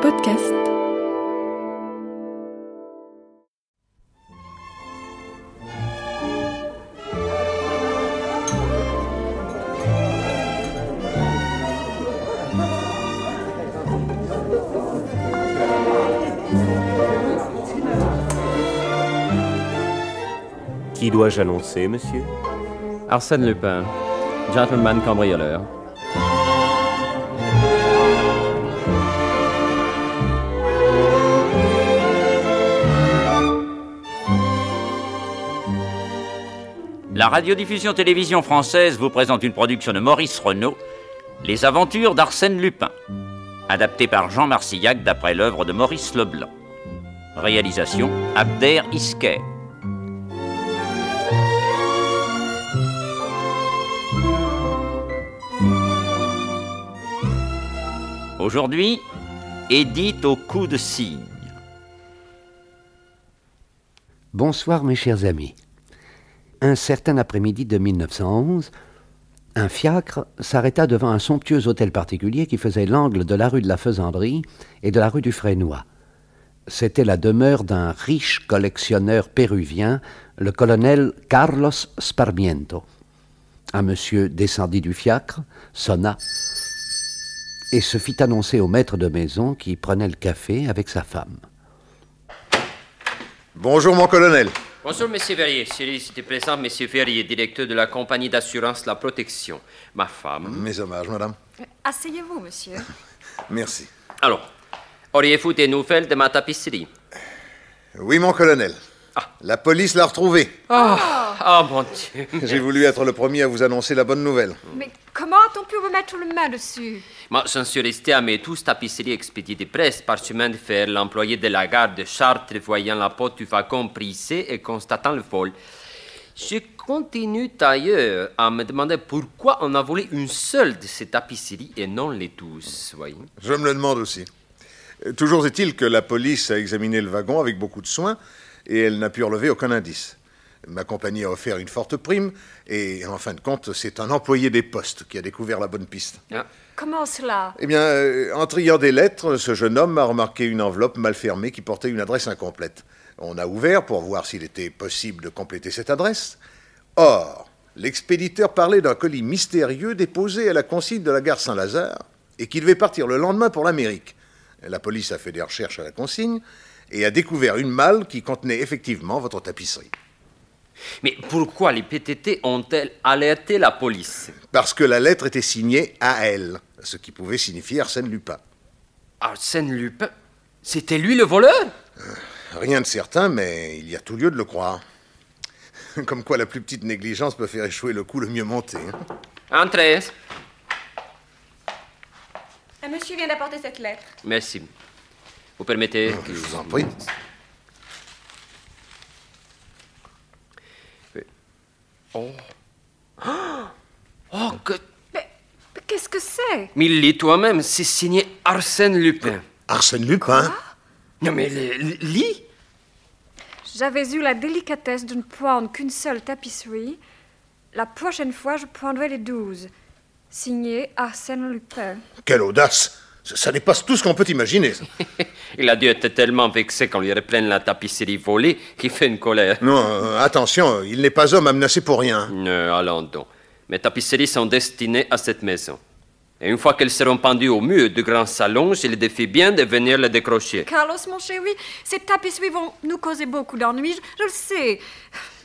podcast. Qui dois-je annoncer, monsieur? Arsène Lupin, gentleman cambrioleur. La radiodiffusion télévision française vous présente une production de Maurice Renaud, Les aventures d'Arsène Lupin, adaptée par Jean Marcillac d'après l'œuvre de Maurice Leblanc. Réalisation Abder Isquet. Aujourd'hui, Édith au cou de cygne. Bonsoir mes chers amis. Un certain après-midi de 1911, un fiacre s'arrêta devant un somptueux hôtel particulier qui faisait l'angle de la rue de la Faisanderie et de la rue du Frénois. C'était la demeure d'un riche collectionneur péruvien, le colonel Carlos Sparmiento. Un monsieur descendit du fiacre, sonna et se fit annoncer au maître de maison qui prenait le café avec sa femme. Bonjour mon colonel. Bonjour, monsieur Ferrier. Chérie, si tu présentes, monsieur Ferrier, directeur de la compagnie d'assurance La Protection. Ma femme. Mes hommages, madame. Asseyez-vous, monsieur. Merci. Alors, auriez-vous des nouvelles de ma tapisserie? Oui, mon colonel. Ah. La police l'a retrouvée. Ah, mon Dieu. J'ai voulu être le premier à vous annoncer la bonne nouvelle. Mais comment a-t-on pu remettre le main dessus? Moi, j'en suis resté à mes 12 tapisseries expédiées de presse par chemin de fer. L'employé de la gare de Chartres, voyant la porte du wagon brisée et constatant le vol. Je continue d'ailleurs à me demander pourquoi on a volé une seule de ces tapisseries et non les 12, voyez. Je me le demande aussi. Toujours est-il que la police a examiné le wagon avec beaucoup de soin et elle n'a pu relever aucun indice. Ma compagnie a offert une forte prime, et en fin de compte, c'est un employé des postes qui a découvert la bonne piste. Ah. Comment cela? Eh bien, en triant des lettres, ce jeune homme a remarqué une enveloppe mal fermée qui portait une adresse incomplète. On a ouvert pour voir s'il était possible de compléter cette adresse. Or, l'expéditeur parlait d'un colis mystérieux déposé à la consigne de la gare Saint-Lazare, et qui devait partir le lendemain pour l'Amérique. La police a fait des recherches à la consigne, et a découvert une malle qui contenait effectivement votre tapisserie. Mais pourquoi les PTT ont-elles alerté la police? Parce que la lettre était signée A.L., ce qui pouvait signifier Arsène Lupin. Arsène Lupin? C'était lui le voleur? Rien de certain, mais il y a tout lieu de le croire. Comme quoi la plus petite négligence peut faire échouer le coup le mieux monté. Hein? Entrez. Un monsieur vient d'apporter cette lettre. Merci. Vous permettez que... Je vous en prie. Oh. Oh, que... Mais qu'est-ce que c'est? Mais lis toi-même, c'est signé Arsène Lupin. Arsène Lupin? Quoi? Non mais lis. J'avais eu la délicatesse de ne prendre qu'une seule tapisserie. La prochaine fois, je prendrai les 12. Signé Arsène Lupin. Quelle audace! Ça dépasse tout ce qu'on peut imaginer. Il a dû être tellement vexé qu'on lui reprenne la tapisserie volée qu'il fait une colère. Non, attention, il n'est pas homme à menacer pour rien. Non, allons donc. Mes tapisseries sont destinées à cette maison. Et une fois qu'elles seront pendues au mur du grand salon, je les défie bien de venir les décrocher. Carlos, mon chéri, ces tapisseries vont nous causer beaucoup d'ennuis. Je le sais,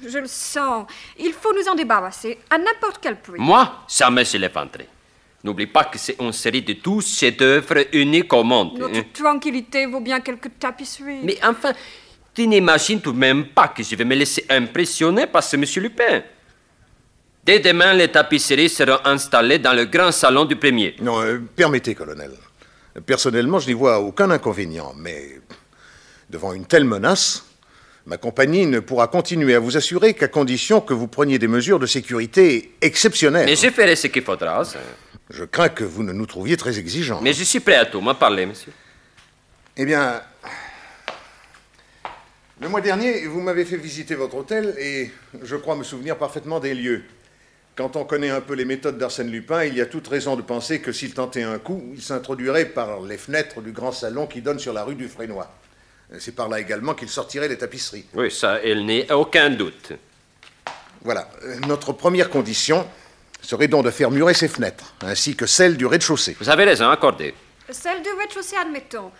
je le sens. Il faut nous en débarrasser à n'importe quel prix. Moi, jamais je les vendrai. N'oublie pas que c'est une série de 12 chefs-d'œuvre uniques au monde. Notre tranquillité vaut bien quelques tapisseries. Mais enfin, tu n'imagines tout de même pas que je vais me laisser impressionner par ce monsieur Lupin. Dès demain, les tapisseries seront installées dans le grand salon du premier. Non, permettez, colonel. Personnellement, je n'y vois aucun inconvénient, mais devant une telle menace, ma compagnie ne pourra continuer à vous assurer qu'à condition que vous preniez des mesures de sécurité exceptionnelles. Mais je ferai ce qu'il faudra, ça. Je crains que vous ne nous trouviez très exigeants. Mais je suis prêt à tout. M'en parler, monsieur. Eh bien, le mois dernier, vous m'avez fait visiter votre hôtel et je crois me souvenir parfaitement des lieux. Quand on connaît un peu les méthodes d'Arsène Lupin, il y a toute raison de penser que s'il tentait un coup, il s'introduirait par les fenêtres du grand salon qui donne sur la rue du Frénois. C'est par là également qu'il sortirait les tapisseries. Oui, ça, il n'y a aucun doute. Voilà. Notre première condition serait donc de faire murer ces fenêtres, ainsi que celles du rez-de-chaussée. Vous avez raison, accordé. Celles du rez-de-chaussée, admettons.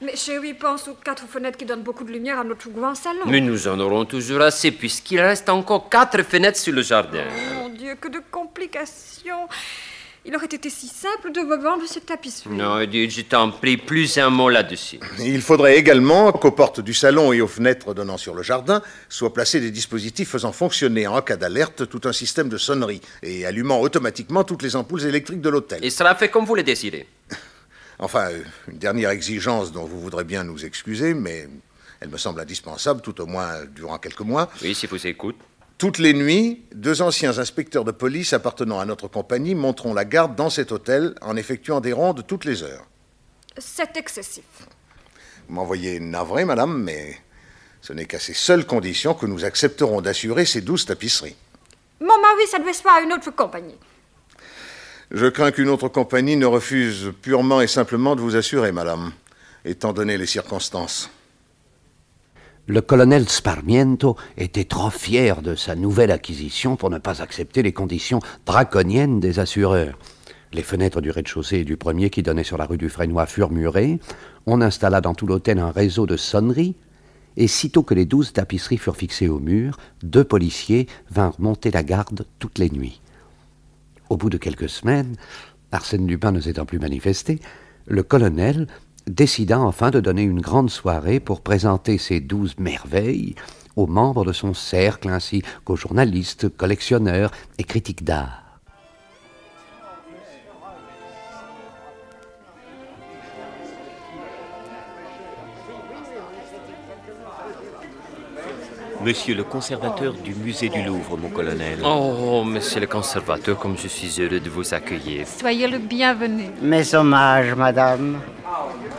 Mais chérie pense aux 4 fenêtres qui donnent beaucoup de lumière à notre grand salon. Mais nous en aurons toujours assez, puisqu'il reste encore 4 fenêtres sur le jardin. Oh mon Dieu, que de complications! Il aurait été si simple de revendre cette tapisserie. Non, je t'en prie, plus un mot là-dessus. Il faudrait également qu'aux portes du salon et aux fenêtres donnant sur le jardin soient placés des dispositifs faisant fonctionner en cas d'alerte tout un système de sonnerie et allumant automatiquement toutes les ampoules électriques de l'hôtel. Et cela fait comme vous le désirez. Enfin, une dernière exigence dont vous voudrez bien nous excuser, mais elle me semble indispensable, tout au moins durant quelques mois. Oui, si vous écoutez. Toutes les nuits, 2 anciens inspecteurs de police appartenant à notre compagnie monteront la garde dans cet hôtel en effectuant des rondes toutes les heures. C'est excessif. Vous m'envoyez navré, madame, mais ce n'est qu'à ces seules conditions que nous accepterons d'assurer ces 12 tapisseries. Mon mari s'adresse pas à une autre compagnie. Je crains qu'une autre compagnie ne refuse purement et simplement de vous assurer, madame, étant donné les circonstances. Le colonel Sparmiento était trop fier de sa nouvelle acquisition pour ne pas accepter les conditions draconiennes des assureurs. Les fenêtres du rez-de-chaussée et du premier qui donnait sur la rue du Frénois furent murées, on installa dans tout l'hôtel un réseau de sonneries, et sitôt que les 12 tapisseries furent fixées au mur, 2 policiers vinrent monter la garde toutes les nuits. Au bout de quelques semaines, Arsène Lupin ne s'étant plus manifesté, le colonel décida enfin de donner une grande soirée pour présenter ses 12 merveilles aux membres de son cercle ainsi qu'aux journalistes, collectionneurs et critiques d'art. Monsieur le conservateur du musée du Louvre, mon colonel. Oh, monsieur le conservateur, comme je suis heureux de vous accueillir. Soyez le bienvenu. Mes hommages, madame.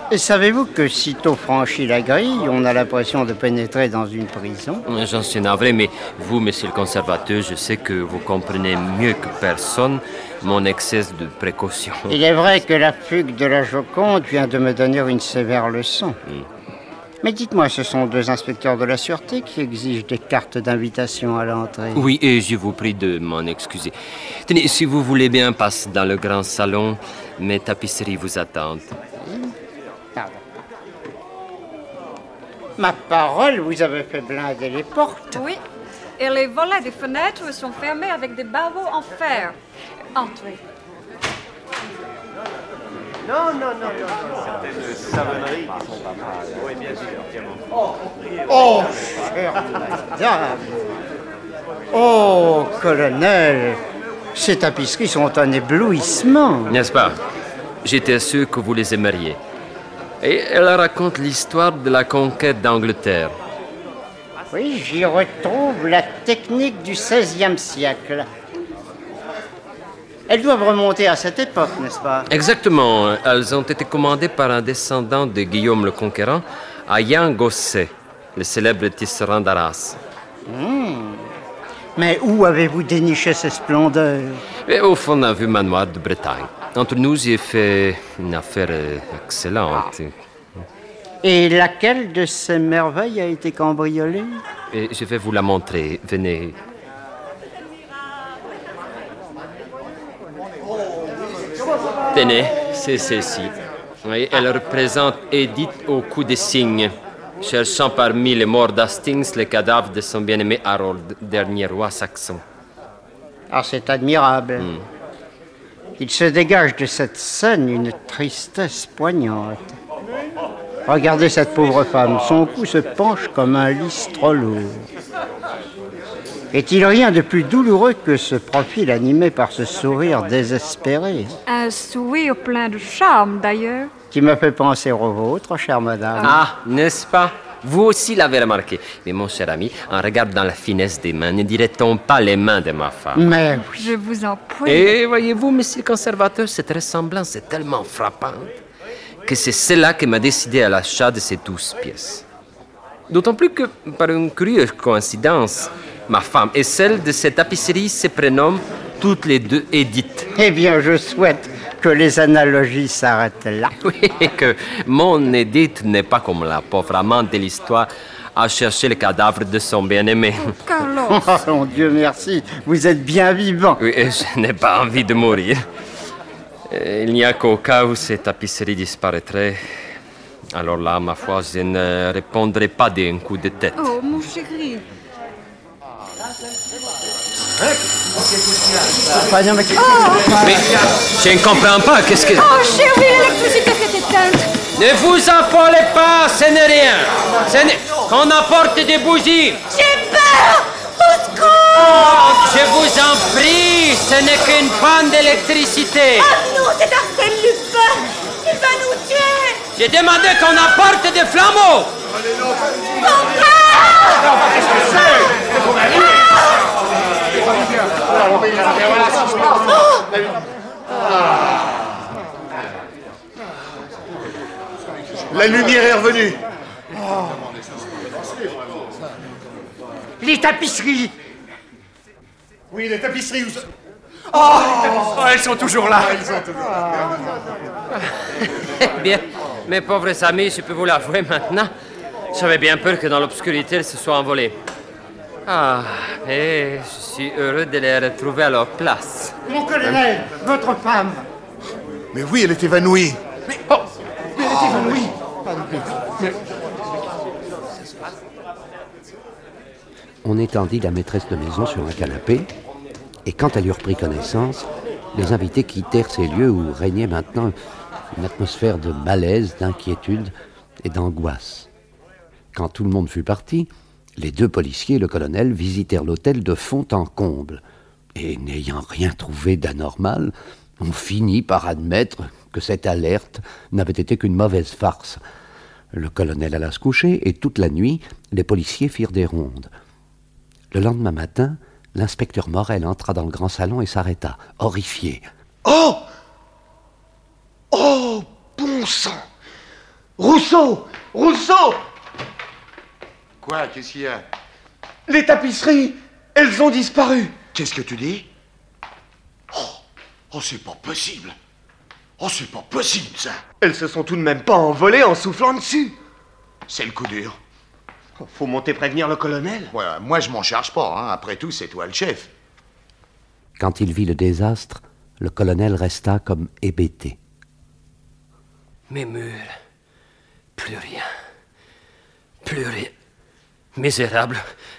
Et savez-vous que sitôt franchi la grille, on a l'impression de pénétrer dans une prison? J'en suis navré, mais vous, monsieur le conservateur, je sais que vous comprenez mieux que personne mon excès de précaution. Il est vrai que la fugue de la Joconde vient de me donner une sévère leçon. Mais dites-moi, ce sont 2 inspecteurs de la sûreté qui exigent des cartes d'invitation à l'entrée. Oui, et je vous prie de m'en excuser. Tenez, si vous voulez bien, passer dans le grand salon. Mes tapisseries vous attendent. Pardon. Ma parole, vous avez fait blinder les portes. Oui, et les volets des fenêtres sont fermés avec des barreaux en fer. Entrez. Non. Certaines savonneries qui sont pas mal. Oui, bien sûr. Oh, chère madame. Oh, colonel, ces tapisseries sont un éblouissement. N'est-ce pas? J'étais sûr que vous les aimeriez. Et elle raconte l'histoire de la conquête d'Angleterre. Oui, j'y retrouve la technique du XVIe siècle. Elles doivent remonter à cette époque, n'est-ce pas? Exactement. Elles ont été commandées par un descendant de Guillaume le Conquérant à Yann Gosset, le célèbre tisserand d'Arras. Mais où avez-vous déniché ces splendeurs? Et au fond d'un vieux manoir de Bretagne. Entre nous, j'ai fait une affaire excellente. Et laquelle de ces merveilles a été cambriolée? Et je vais vous la montrer. Venez. Tenez, c'est celle-ci. Elle représente Edith au coup des cygnes, cherchant parmi les morts d'Hastings les cadavres de son bien-aimé Harold, dernier roi saxon. Ah, c'est admirable. Il se dégage de cette scène une tristesse poignante. Regardez cette pauvre femme, son cou se penche comme un lys trop lourd. Est-il rien de plus douloureux que ce profil animé par ce sourire désespéré? Un sourire plein de charme, d'ailleurs. Qui me fait penser au vôtre, chère madame. Ah, n'est-ce pas? Vous aussi l'avez remarqué. Mais mon cher ami, en regardant la finesse des mains, ne dirait-on pas les mains de ma femme? Mais oui. Je vous en prie. Et voyez-vous, monsieur le conservateur, cette ressemblance est tellement frappante que c'est cela qui m'a décidé à l'achat de ces 12 pièces. D'autant plus que, par une curieuse coïncidence, ma femme et celle de cette tapisserie se prénomme toutes les deux Édith. Eh bien, je souhaite que les analogies s'arrêtent là. Oui, et que mon Édith n'est pas comme la pauvre amante de l'histoire à chercher le cadavre de son bien-aimé. Carlos. Oh, mon Dieu merci, vous êtes bien vivant. Oui, et je n'ai pas envie de mourir. Il n'y a qu'au cas où ces tapisseries disparaîtraient. Alors là, ma foi, je ne répondrai pas d'un coup de tête. Oh, mon chéri. Mais je ne comprends pas, qu'est-ce que... Oh, chéri, l'électricité s'est éteinte. Ne vous affolez pas, ce n'est rien. Qu'on apporte des bougies. J'ai peur. Au secours. Oh, je vous en prie, ce n'est qu'une panne d'électricité. Oh non, c'est Arsène Lupin. Il va nous tuer. J'ai demandé qu'on apporte des flambeaux. Mon père! La lumière est revenue. Les tapisseries. Oui, les tapisseries. Oh, elles sont toujours là. Bien, mes pauvres amis, je peux vous l'avouer maintenant. J'avais bien peur que dans l'obscurité, elles se soient envolées. Ah, et je suis heureux de les retrouver à leur place. Mon colonel, votre femme. Mais oui, elle est évanouie. Mais, oh, mais elle est évanouie. Pardon, mais... On étendit la maîtresse de maison sur un canapé, et quand elle eut repris connaissance, les invités quittèrent ces lieux où régnait maintenant une atmosphère de malaise, d'inquiétude et d'angoisse. Quand tout le monde fut parti, les deux policiers et le colonel visitèrent l'hôtel de fond en comble. Et n'ayant rien trouvé d'anormal, on finit par admettre que cette alerte n'avait été qu'une mauvaise farce. Le colonel alla se coucher et toute la nuit, les policiers firent des rondes. Le lendemain matin, l'inspecteur Morel entra dans le grand salon et s'arrêta, horrifié. « Oh ! Oh, bon sang ! Rousseau ! Rousseau ! » Quoi? Qu'est-ce qu'il y a? Les tapisseries, elles ont disparu. Qu'est-ce que tu dis? Oh, c'est pas possible. Oh, c'est pas possible, ça. Elles se sont tout de même pas envolées en soufflant dessus. C'est le coup dur. Faut monter prévenir le colonel. Ouais, moi, je m'en charge pas, hein. Après tout, c'est toi le chef. Quand il vit le désastre, le colonel resta comme hébété. Mes murs, plus rien, plus rien. Misérable,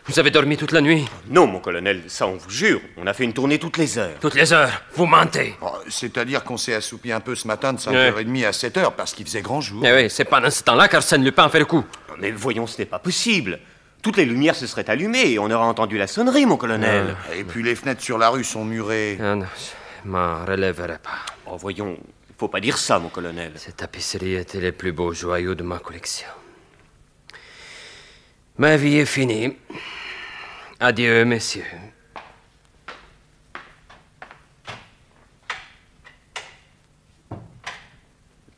vous avez dormi toute la nuit? Non, mon colonel, ça on vous jure, on a fait une tournée toutes les heures. Toutes les heures? Vous mentez. Oh, c'est-à-dire qu'on s'est assoupi un peu ce matin de 5h30 à 7h parce qu'il faisait grand jour. Eh oui, c'est pas dans ce temps-là qu'Arsène Lupin a fait le coup. Non, mais voyons, ce n'est pas possible. Toutes les lumières se seraient allumées et on aurait entendu la sonnerie, mon colonel. Et puis les fenêtres sur la rue sont murées. Ah non, je m'en relèverai pas. Oh, voyons, faut pas dire ça, mon colonel. Cette tapisserie était les plus beaux joyaux de ma collection. Ma vie est finie. Adieu, messieurs.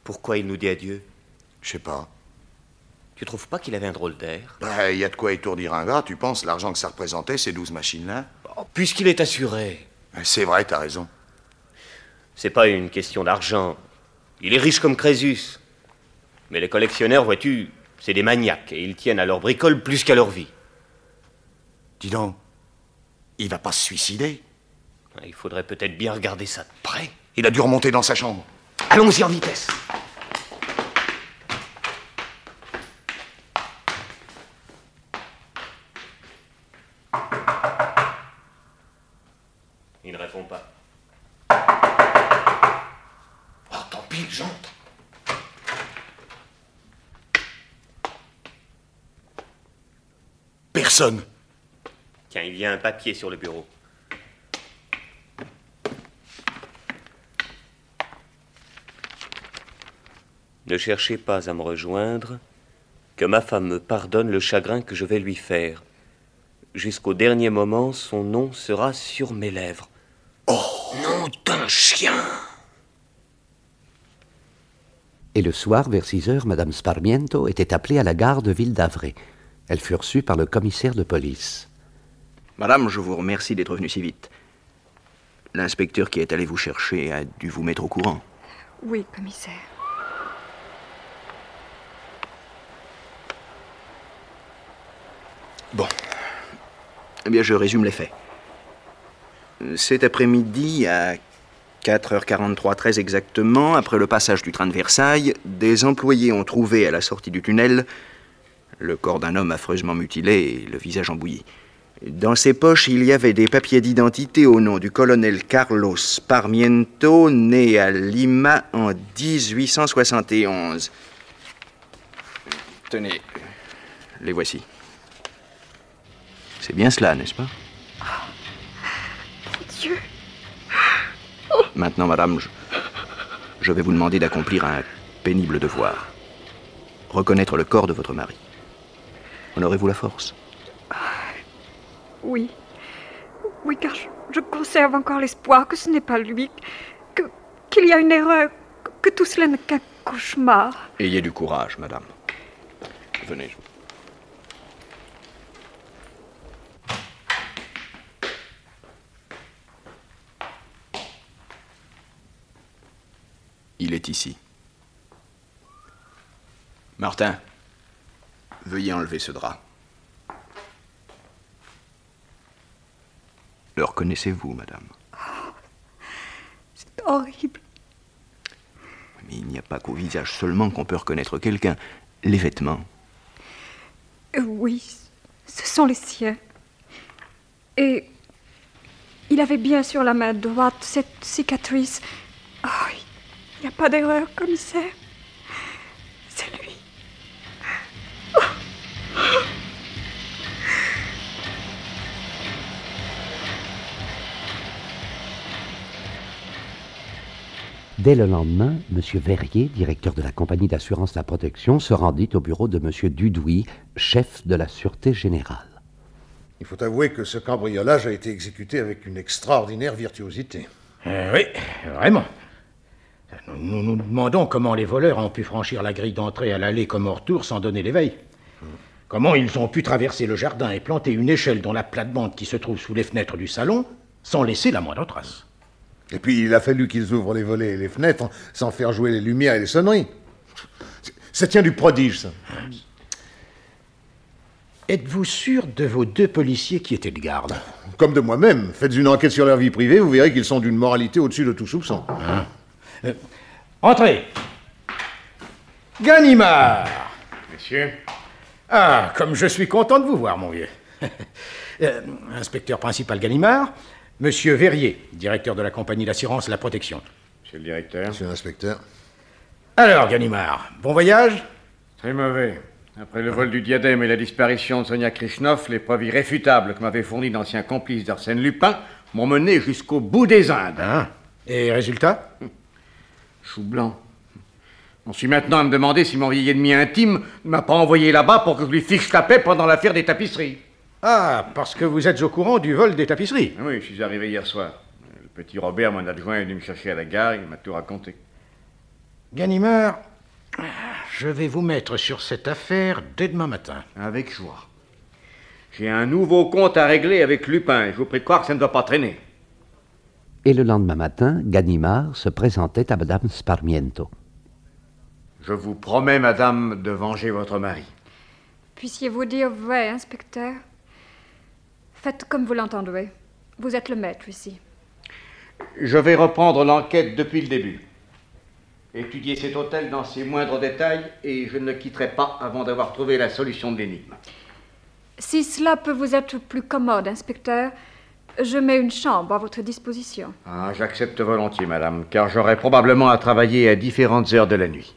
Pourquoi il nous dit adieu? Je sais pas. Tu trouves pas qu'il avait un drôle d'air? Bah, y a de quoi étourdir un gars, tu penses, l'argent que ça représentait, ces 12 machines-là? Oh, puisqu'il est assuré. C'est vrai, t'as raison. C'est pas une question d'argent. Il est riche comme Crésus. Mais les collectionneurs, vois-tu... c'est des maniaques, et ils tiennent à leur bricole plus qu'à leur vie. Dis donc, il va pas se suicider? Il faudrait peut-être bien regarder ça de près. Il a dû remonter dans sa chambre. Allons-y en vitesse. Il ne répond pas. Oh, tant pis, j'entre. Personne. Tiens, il y a un papier sur le bureau. Ne cherchez pas à me rejoindre, que ma femme me pardonne le chagrin que je vais lui faire. Jusqu'au dernier moment, son nom sera sur mes lèvres. Oh, nom d'un chien! Et le soir, vers 6h, Madame Sparmiento était appelée à la gare de Ville-d'Avray. Elles furent reçues par le commissaire de police. Madame, je vous remercie d'être venue si vite. L'inspecteur qui est allé vous chercher a dû vous mettre au courant. Oui, commissaire. Bon. Eh bien, je résume les faits. Cet après-midi, à 4h43 très exactement, après le passage du train de Versailles, des employés ont trouvé à la sortie du tunnel le corps d'un homme affreusement mutilé et le visage embouilli. Dans ses poches, il y avait des papiers d'identité au nom du colonel Carlos Parmiento, né à Lima en 1871. Tenez, les voici. C'est bien cela, n'est-ce pas? Oh, mon Dieu! Maintenant, madame, je vais vous demander d'accomplir un pénible devoir. Reconnaître le corps de votre mari. En aurez-vous la force? Oui. Oui, car je conserve encore l'espoir que ce n'est pas lui, qu'il y a une erreur, que tout cela n'est qu'un cauchemar. Ayez du courage, madame. Venez. Il est ici. Martin, veuillez enlever ce drap. Le reconnaissez-vous, madame? Oh, c'est horrible. Mais il n'y a pas qu'au visage seulement qu'on peut reconnaître quelqu'un. Les vêtements. Oui, ce sont les siens. Et il avait bien sur la main droite cette cicatrice. Oh, il n'y a pas d'erreur, commissaire. C'est lui. Oh. Oh. Dès le lendemain, M. Verrier, directeur de la compagnie d'assurance La Protection, se rendit au bureau de M. Dudouis, chef de la Sûreté Générale. Il faut avouer que ce cambriolage a été exécuté avec une extraordinaire virtuosité. Oui, vraiment. Nous nous demandons comment les voleurs ont pu franchir la grille d'entrée à l'allée comme au retour sans donner l'éveil. Comment ils ont pu traverser le jardin et planter une échelle dans la plate-bande qui se trouve sous les fenêtres du salon sans laisser la moindre trace. Et puis, il a fallu qu'ils ouvrent les volets et les fenêtres sans faire jouer les lumières et les sonneries. Ça tient du prodige, ça. Êtes-vous sûr de vos deux policiers qui étaient de garde? Comme de moi-même. Faites une enquête sur leur vie privée, vous verrez qu'ils sont d'une moralité au-dessus de tout soupçon. Entrez. Ganimard. Monsieur. Ah, comme je suis content de vous voir, mon vieux. Inspecteur principal Ganimard. Monsieur Verrier, directeur de la compagnie d'assurance La Protection. Monsieur le directeur. Monsieur l'inspecteur. Alors, Ganimard, bon voyage? Très mauvais. Après le vol du diadème et la disparition de Sonia Krishnoff, les preuves irréfutables que m'avaient fournies d'anciens complices d'Arsène Lupin m'ont mené jusqu'au bout des Indes. Ah. Et résultat? Chou blanc. J'en suis maintenant à me demander si mon vieil ennemi intime ne m'a pas envoyé là-bas pour que je lui fiche la paix pendant l'affaire des tapisseries. Ah, parce que vous êtes au courant du vol des tapisseries? Oui, je suis arrivé hier soir. Le petit Robert, mon adjoint, est venu me chercher à la gare, il m'a tout raconté. Ganimard, je vais vous mettre sur cette affaire dès demain matin. Avec joie. J'ai un nouveau compte à régler avec Lupin, et je vous prie de croire que ça ne doit pas traîner. Et le lendemain matin, Ganimard se présentait à Madame Sparmiento. Je vous promets, madame, de venger votre mari. Puissiez-vous dire vrai, inspecteur? Faites comme vous l'entendrez. Vous êtes le maître ici. Je vais reprendre l'enquête depuis le début. Étudier cet hôtel dans ses moindres détails et je ne le quitterai pas avant d'avoir trouvé la solution de l'énigme. Si cela peut vous être plus commode, inspecteur, je mets une chambre à votre disposition. Ah, j'accepte volontiers, madame, car j'aurai probablement à travailler à différentes heures de la nuit.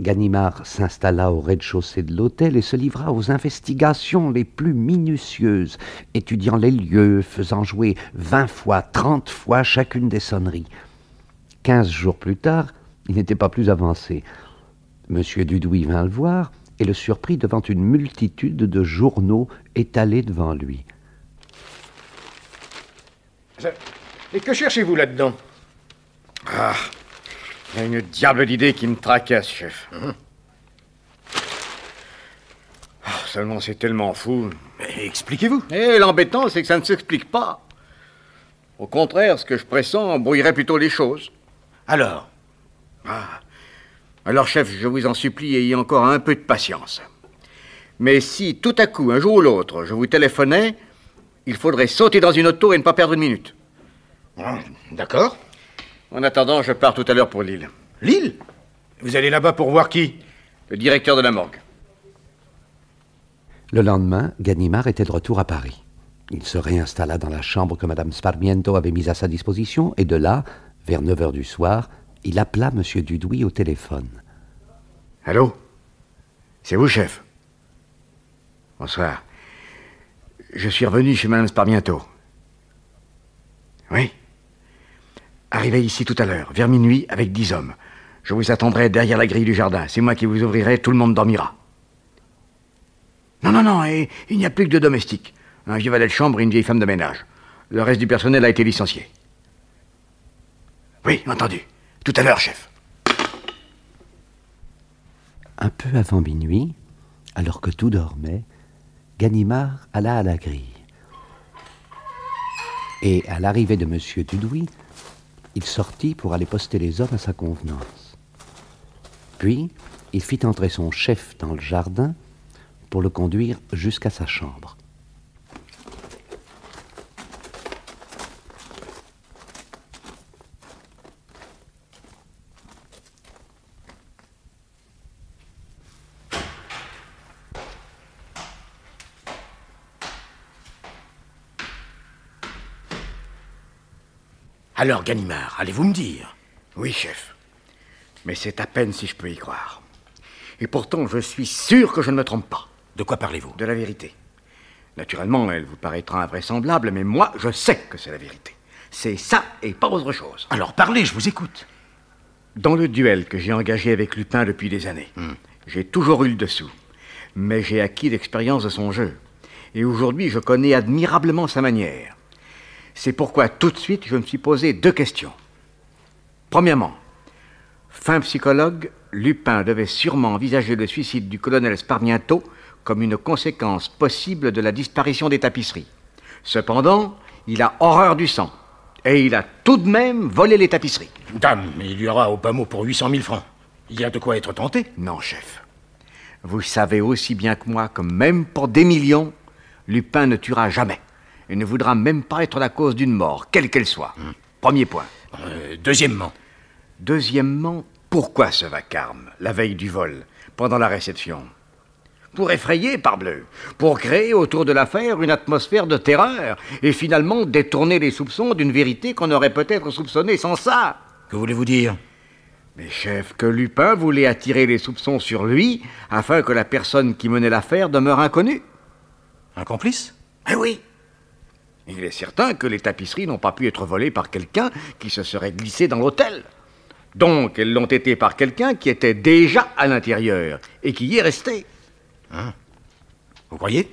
Ganimard s'installa au rez-de-chaussée de l'hôtel et se livra aux investigations les plus minutieuses, étudiant les lieux, faisant jouer 20 fois, 30 fois chacune des sonneries. 15 jours plus tard, il n'était pas plus avancé. M. Dudouis vint le voir et le surprit devant une multitude de journaux étalés devant lui. Et que cherchez-vous là-dedans? Ah! Il y a une diable d'idée qui me tracasse, chef. Oh, seulement c'est tellement fou. Expliquez-vous. Et l'embêtant, c'est que ça ne s'explique pas. Au contraire, ce que je pressens embrouillerait plutôt les choses. Alors? Alors, chef, je vous en supplie, ayez encore un peu de patience. Mais si, tout à coup, un jour ou l'autre, je vous téléphonais, il faudrait sauter dans une auto et ne pas perdre une minute. D'accord. En attendant, je pars tout à l'heure pour Lille. Lille? Vous allez là-bas pour voir qui? Le directeur de la morgue. Le lendemain, Ganimard était de retour à Paris. Il se réinstalla dans la chambre que Mme Sparmiento avait mise à sa disposition, et de là, vers 9 h du soir, il appela M. Dudouis au téléphone. « Allô? C'est vous, chef? Bonsoir. Je suis revenu chez Mme Sparmiento. Oui? Arrivez ici tout à l'heure, vers minuit, avec 10 hommes. Je vous attendrai derrière la grille du jardin. C'est moi qui vous ouvrirai, tout le monde dormira. » Non, non, non, et il n'y a plus que 2 domestiques. Un vieux valet de chambre et une vieille femme de ménage. Le reste du personnel a été licencié. Oui, entendu. Tout à l'heure, chef. Un peu avant minuit, alors que tout dormait, Ganimard alla à la grille. Et à l'arrivée de M. Dudouis, il sortit pour aller poster les hommes à sa convenance. Puis, il fit entrer son chef dans le jardin pour le conduire jusqu'à sa chambre. Alors, Ganimard, allez-vous me dire? Oui, chef. Mais c'est à peine si je peux y croire. Et pourtant, je suis sûr que je ne me trompe pas. De quoi parlez-vous? De la vérité. Naturellement, elle vous paraîtra invraisemblable, mais moi, je sais que c'est la vérité. C'est ça et pas autre chose. Alors parlez, je vous écoute. Dans le duel que j'ai engagé avec Lupin depuis des années, j'ai toujours eu le dessous. Mais j'ai acquis l'expérience de son jeu. Et aujourd'hui, je connais admirablement sa manière. C'est pourquoi, tout de suite, je me suis posé 2 questions. Premièrement, fin psychologue, Lupin devait sûrement envisager le suicide du colonel Sparmiento comme une conséquence possible de la disparition des tapisseries. Cependant, il a horreur du sang, et il a tout de même volé les tapisseries. Dame, mais il y aura au bas mot pour 800 000 francs. Il y a de quoi être tenté. Non, chef. Vous savez aussi bien que moi que même pour des millions, Lupin ne tuera jamais. Il ne voudra même pas être la cause d'une mort, quelle qu'elle soit. Premier point. Deuxièmement, pourquoi ce vacarme, la veille du vol, pendant la réception? Pour effrayer, parbleu. Pour créer autour de l'affaire une atmosphère de terreur et finalement détourner les soupçons d'une vérité qu'on aurait peut-être soupçonnée sans ça. Que voulez-vous dire? Mais chef, que Lupin voulait attirer les soupçons sur lui afin que la personne qui menait l'affaire demeure inconnue. Un complice? Eh oui. Il est certain que les tapisseries n'ont pas pu être volées par quelqu'un qui se serait glissé dans l'hôtel. Donc, elles l'ont été par quelqu'un qui était déjà à l'intérieur et qui y est resté. Vous croyez?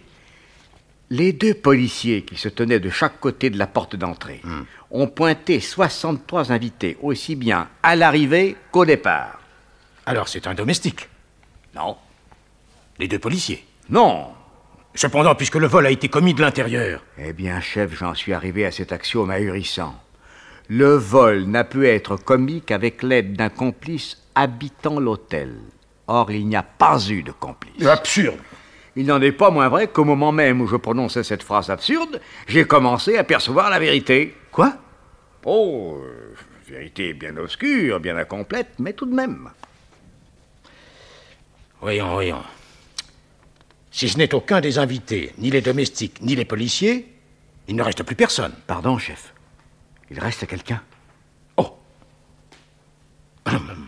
Les 2 policiers qui se tenaient de chaque côté de la porte d'entrée ont pointé 63 invités, aussi bien à l'arrivée qu'au départ. Alors, c'est un domestique? Non. Les 2 policiers? Non. Cependant, puisque le vol a été commis de l'intérieur... Eh bien, chef, j'en suis arrivé à cet axiome ahurissant. Le vol n'a pu être commis qu'avec l'aide d'un complice habitant l'hôtel. Or, il n'y a pas eu de complice. Absurde! Il n'en est pas moins vrai qu'au moment même où je prononçais cette phrase absurde, j'ai commencé à percevoir la vérité. Quoi? Oh, vérité bien obscure, bien incomplète, mais tout de même. Voyons. Si ce n'est aucun des invités, ni les domestiques, ni les policiers, il ne reste plus personne. Pardon, chef. Il reste quelqu'un. Oh!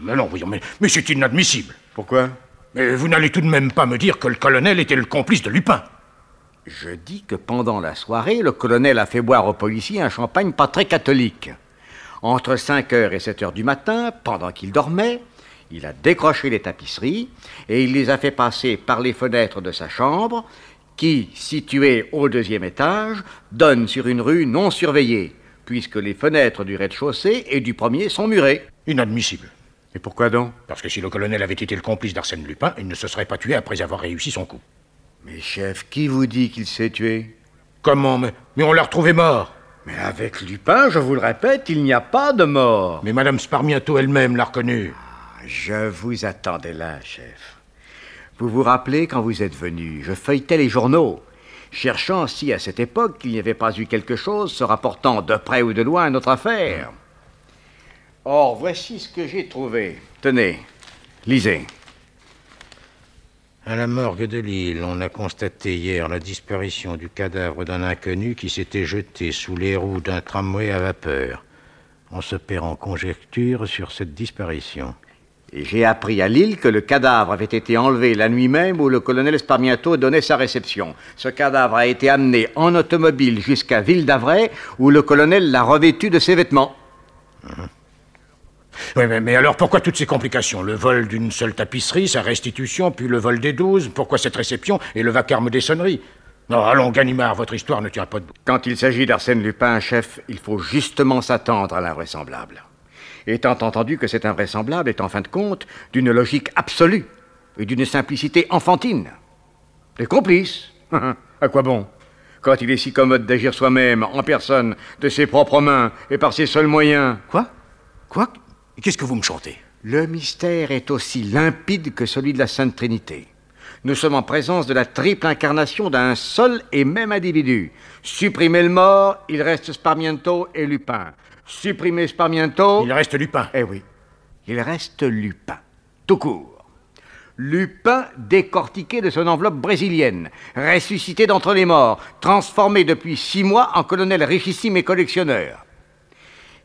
Mais non, voyons, mais c'est inadmissible. Pourquoi? Mais vous n'allez tout de même pas me dire que le colonel était le complice de Lupin. Je dis que pendant la soirée, le colonel a fait boire aux policiers un champagne pas très catholique. Entre 5 h et 7 h du matin, pendant qu'il dormait, il a décroché les tapisseries et il les a fait passer par les fenêtres de sa chambre qui, située au 2e étage, donne sur une rue non surveillée puisque les fenêtres du rez-de-chaussée et du 1er sont murées. Inadmissible. Et pourquoi donc? Parce que si le colonel avait été le complice d'Arsène Lupin, il ne se serait pas tué après avoir réussi son coup. Mais chef, qui vous dit qu'il s'est tué? Comment? Mais on l'a retrouvé mort. Mais avec Lupin, je vous le répète, il n'y a pas de mort. Mais Madame Sparmiento elle-même l'a reconnu. Ah, je vous attendais là, chef. Vous vous rappelez quand vous êtes venu, je feuilletais les journaux, cherchant si à cette époque il n'y avait pas eu quelque chose se rapportant de près ou de loin à notre affaire. Or, voici ce que j'ai trouvé. Tenez, lisez. À la morgue de Lille, on a constaté hier la disparition du cadavre d'un inconnu qui s'était jeté sous les roues d'un tramway à vapeur. On se perd en conjecture sur cette disparition. Et j'ai appris à Lille que le cadavre avait été enlevé la nuit même où le colonel Sparmiento donnait sa réception. Ce cadavre a été amené en automobile jusqu'à Ville-d'Avray où le colonel l'a revêtu de ses vêtements. Mmh. Oui, mais alors pourquoi toutes ces complications? Le vol d'une seule tapisserie, sa restitution, puis le vol des 12, pourquoi cette réception et le vacarme des sonneries? Non, allons, Ganimard, votre histoire ne tient pas debout. Quand il s'agit d'Arsène Lupin, chef, il faut justement s'attendre à l'invraisemblable. Étant entendu que cet invraisemblable est en fin de compte d'une logique absolue et d'une simplicité enfantine. Des complices. À quoi bon? Quand il est si commode d'agir soi-même, en personne, de ses propres mains et par ses seuls moyens. Quoi? Qu'est-ce que vous me chantez? Le mystère est aussi limpide que celui de la Sainte Trinité. Nous sommes en présence de la triple incarnation d'un seul et même individu. Supprimez le mort, il reste Sparmiento et Lupin. Supprimez Sparmiento... Il reste Lupin. Eh oui, il reste Lupin, tout court. Lupin décortiqué de son enveloppe brésilienne, ressuscité d'entre les morts, transformé depuis 6 mois en colonel richissime et collectionneur.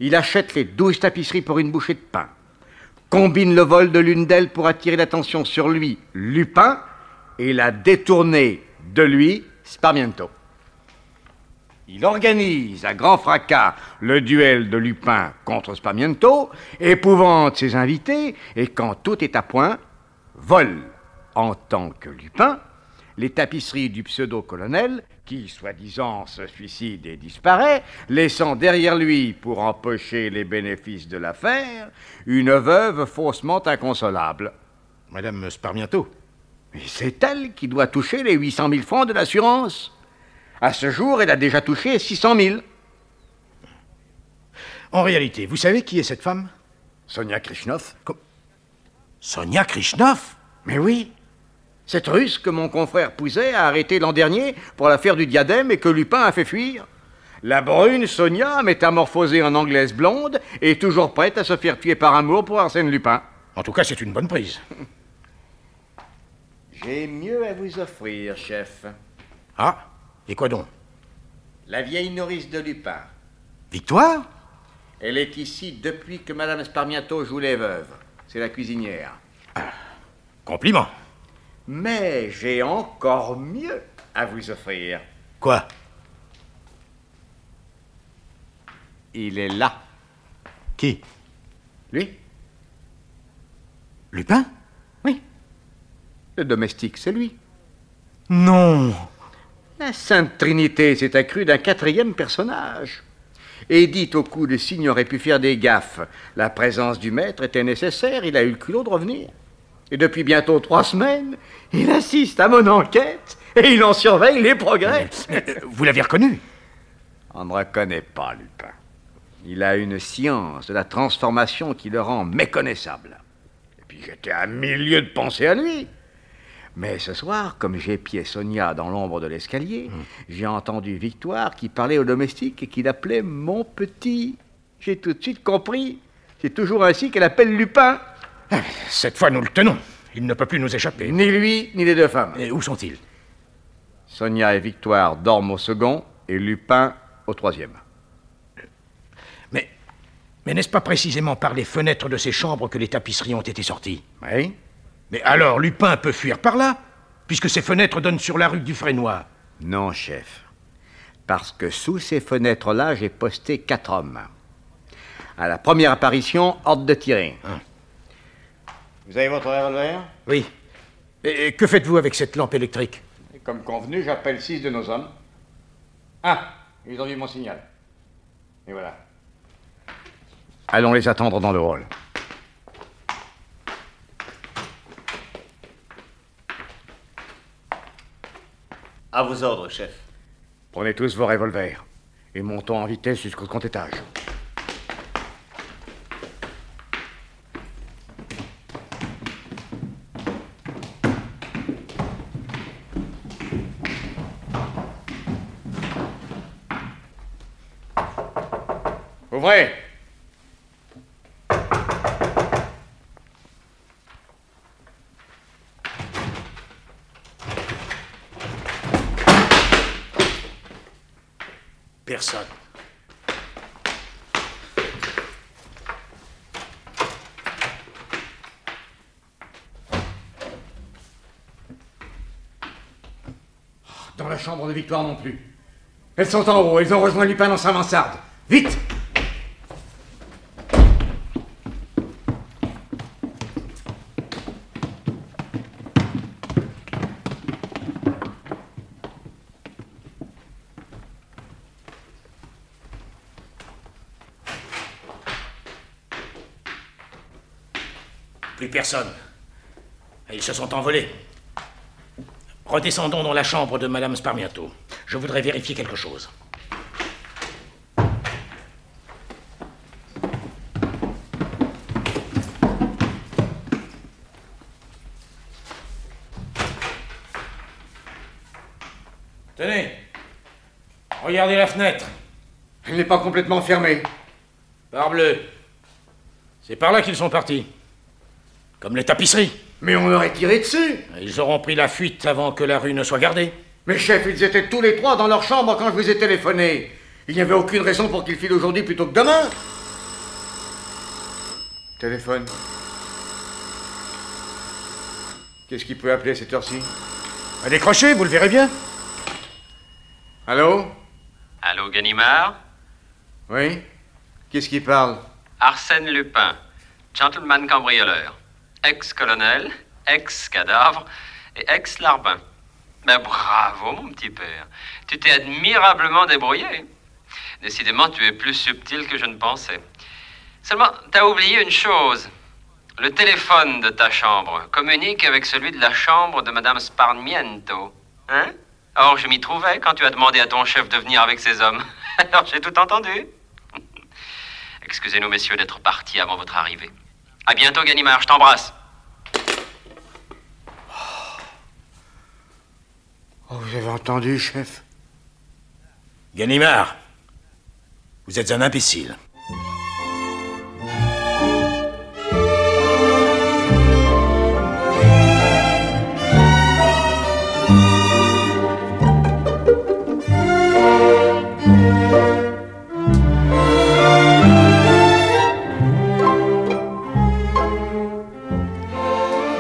Il achète les 12 tapisseries pour une bouchée de pain, combine le vol de l'une d'elles pour attirer l'attention sur lui, Lupin, et la détourner de lui, Sparmiento. Il organise à grand fracas le duel de Lupin contre Sparmiento, épouvante ses invités, et quand tout est à point, vole en tant que Lupin les tapisseries du pseudo-colonel qui, soi-disant, se suicide et disparaît, laissant derrière lui, pour empocher les bénéfices de l'affaire, une veuve faussement inconsolable. Madame Sparmiento. Mais c'est elle qui doit toucher les 800 000 francs de l'assurance. À ce jour, elle a déjà touché 600 000. En réalité, vous savez qui est cette femme? Sonia Krishnov. Sonia Krishnov? Mais oui. Cette russe que mon confrère Pouzet a arrêtée l'an dernier pour l'affaire du diadème et que Lupin a fait fuir. La brune Sonia, métamorphosée en anglaise blonde, est toujours prête à se faire tuer par amour pour Arsène Lupin. En tout cas, c'est une bonne prise. J'ai mieux à vous offrir, chef. Ah, et quoi donc? La vieille nourrice de Lupin. Victoire? Elle est ici depuis que Madame Sparmiento joue les veuves. C'est la cuisinière. Ah, compliment. Mais j'ai encore mieux à vous offrir. Quoi? Il est là. Qui? Lui. Lupin? Oui. Le domestique, c'est lui. Non. La Sainte Trinité s'est accrue d'un 4e personnage. Édite au coup de signe aurait pu faire des gaffes. La présence du maître était nécessaire, il a eu le culot de revenir. Et depuis bientôt 3 semaines, il assiste à mon enquête et il en surveille les progrès. Vous l'avez reconnu? On ne reconnaît pas Lupin. Il a une science de la transformation qui le rend méconnaissable. Et puis j'étais à mille lieues de penser à lui. Mais ce soir, comme j'épiais Sonia dans l'ombre de l'escalier, j'ai entendu Victoire qui parlait au domestique et qui l'appelait « mon petit ». J'ai tout de suite compris. C'est toujours ainsi qu'elle appelle Lupin. Cette fois, nous le tenons. Il ne peut plus nous échapper. Ni lui, ni les 2 femmes. Et où sont-ils? Sonia et Victoire dorment au 2nd et Lupin au 3e. Mais n'est-ce pas précisément par les fenêtres de ces chambres que les tapisseries ont été sorties? Oui. Mais alors, Lupin peut fuir par là, puisque ces fenêtres donnent sur la rue du Frénois. Non, chef. Parce que sous ces fenêtres-là, j'ai posté 4 hommes. À la première apparition, ordre de tirer. Vous avez votre revolver? Oui. Et que faites-vous avec cette lampe électrique? Comme convenu, j'appelle 6 de nos hommes. Ah, ils ont vu mon signal. Et voilà. Allons les attendre dans le hall. À vos ordres, chef. Prenez tous vos revolvers. et montant en vitesse jusqu'au 30 étage. Ouvrez! Personne. Dans la chambre de Victoire non plus. Elles sont en haut, elles ont rejoint Lupin dans sa mansarde. Vite! Plus personne. Ils se sont envolés. Redescendons dans la chambre de Madame Sparmiento. Je voudrais vérifier quelque chose. Tenez. Regardez la fenêtre. Elle n'est pas complètement fermée. Parbleu. C'est par là qu'ils sont partis. Comme les tapisseries. Mais on leur est tiré dessus. Ils auront pris la fuite avant que la rue ne soit gardée. Mais chef, ils étaient tous les trois dans leur chambre quand je vous ai téléphoné. Il n'y avait aucune raison pour qu'ils filent aujourd'hui plutôt que demain. Téléphone. Qu'est-ce qu'il peut appeler à cette heure-ci? À décrocher, vous le verrez bien. Allô? Allô, Ganimard? Oui? Qu'est-ce qu'il parle? Arsène Lupin, gentleman cambrioleur. Ex-colonel, ex-cadavre et ex-larbin. Ben bravo, mon petit père. Tu t'es admirablement débrouillé. Décidément, tu es plus subtil que je ne pensais. Seulement, t'as oublié une chose. Le téléphone de ta chambre communique avec celui de la chambre de Madame Sparmiento. Hein? Or, je m'y trouvais quand tu as demandé à ton chef de venir avec ses hommes. Alors, j'ai tout entendu. Excusez-nous, messieurs, d'être partis avant votre arrivée. À bientôt, Ganimard, je t'embrasse. Oh, vous avez entendu, chef? Ganimard, vous êtes un imbécile.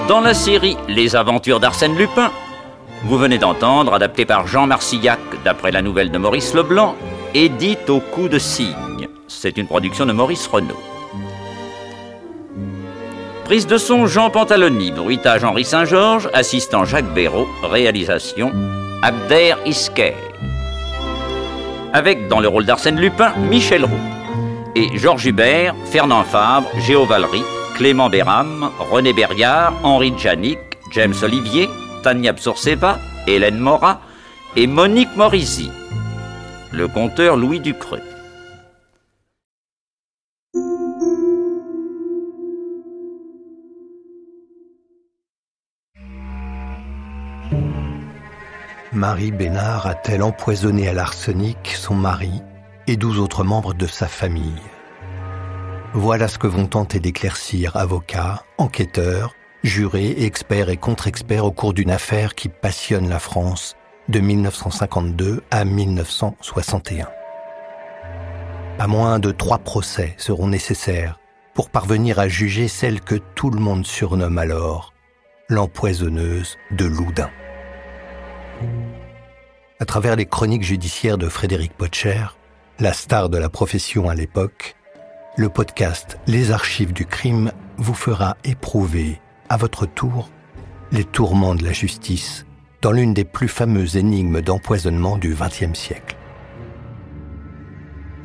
Dans la série Les Aventures d'Arsène Lupin, vous venez d'entendre, adapté par Jean Marcillac d'après la nouvelle de Maurice Leblanc, Édith au coup de cygne. C'est une production de Maurice Renaud. Prise de son Jean Pantaloni, bruitage Henri Saint-Georges, assistant Jacques Béraud, réalisation Abder Isquet. Avec dans le rôle d'Arsène Lupin, Michel Roux et Georges Hubert, Fernand Fabre, Géo Valery, Clément Béram, René Berriard, Henri Djanik, James Olivier, Tania Bsourceva, Hélène Morat et Monique Morisi. Le conteur Louis Ducreux. Marie Bénard a-t-elle empoisonné à l'arsenic son mari et 12 autres membres de sa famille? Voilà ce que vont tenter d'éclaircir avocats, enquêteurs, jurés, experts et contre-experts au cours d'une affaire qui passionne la France de 1952 à 1961. Pas moins de 3 procès seront nécessaires pour parvenir à juger celle que tout le monde surnomme alors l'empoisonneuse de Loudun. À travers les chroniques judiciaires de Frédéric Potcher, la star de la profession à l'époque, le podcast Les Archives du Crime vous fera éprouver, à votre tour, les tourments de la justice dans l'une des plus fameuses énigmes d'empoisonnement du XXe siècle.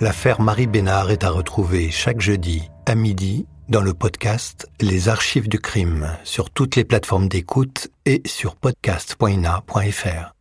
L'affaire Marie Bénard est à retrouver chaque jeudi à midi dans le podcast Les Archives du Crime sur toutes les plateformes d'écoute et sur podcast.ina.fr.